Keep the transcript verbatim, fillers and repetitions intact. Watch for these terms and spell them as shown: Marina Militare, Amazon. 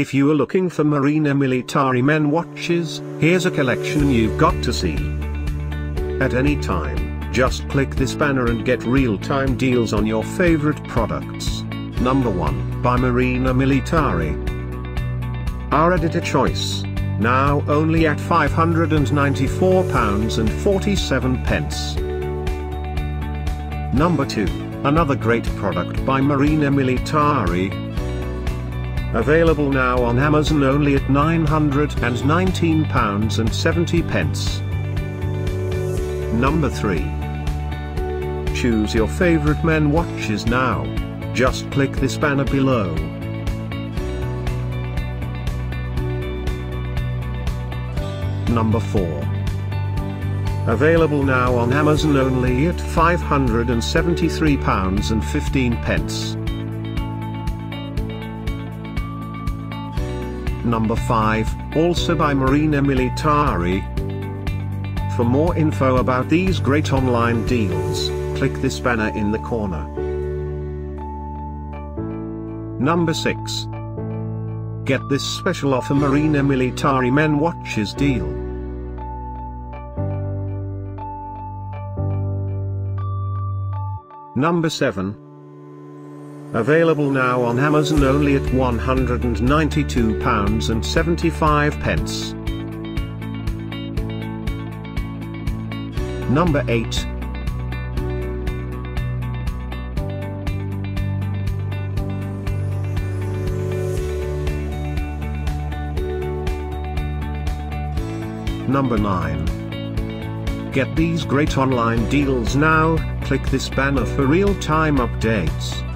If you are looking for Marina Militare men watches, here's a collection you've got to see. At any time, just click this banner and get real-time deals on your favorite products. Number one, by Marina Militare. Our editor choice. Now only at five hundred ninety-four pounds forty-seven. Number two, another great product by Marina Militare. Available now on Amazon only at nine hundred nineteen pounds seventy. Number three. Choose your favorite men watches now. Just click this banner below. Number four. Available now on Amazon only at five hundred seventy-three pounds fifteen. Number five, also by Marina Militare. For more info about these great online deals, click this banner in the corner. Number six. Get this special offer Marina Militare men watches deal. Number seven. Available now on Amazon only at one hundred ninety-two pounds seventy-five. Number eight. Number nine. Get these great online deals now, click this banner for real-time updates.